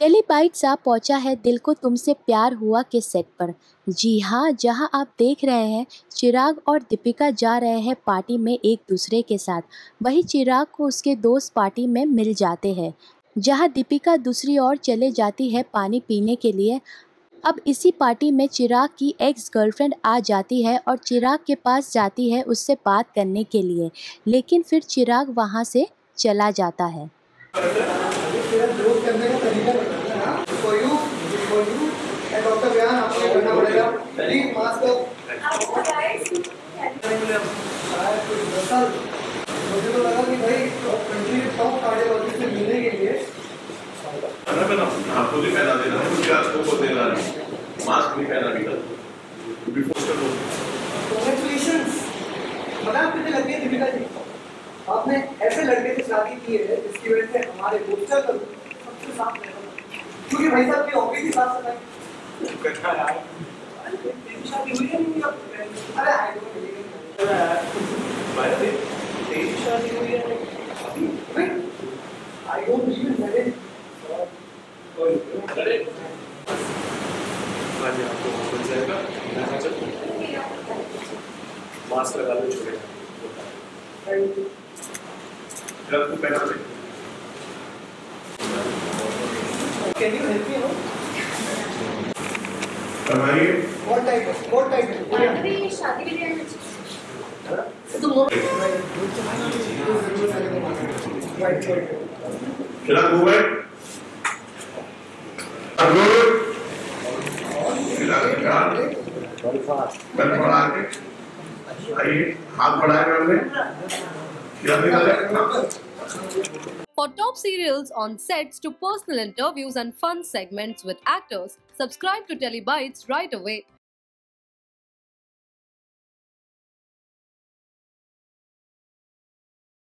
Telebytes आप पहुंचा है दिल को तुमसे प्यार हुआ के सेट पर। जी हाँ, जहां आप देख रहे हैं चिराग और दीपिका जा रहे हैं पार्टी में एक दूसरे के साथ। वहीं चिराग को उसके दोस्त पार्टी में मिल जाते हैं, जहां दीपिका दूसरी ओर चले जाती है पानी पीने के लिए। अब इसी पार्टी में चिराग की एक्स गर्लफ्रेंड आ जाती है और चिराग के पास जाती है उससे बात करने के लिए, लेकिन फिर चिराग वहाँ से चला जाता है। आपने ऐसे लड़के से शादी की है जिसकी वजह से हमारे पोस्टर पर सबसे साफ क्योंकि भाई साहब की ऑफिस ही साफ सफाई Can you help me out? Tamari? What type of? What type of? Tamari शादी के लिए है। हाँ? तो मोर। Right side. चला गूगल। अगूर। चला निकाल। बल बढ़ा के। आइए हाथ बढ़ाएं हमने। For top serials on sets to personal interviews and fun segments with actors, subscribe to TellyBytes right away.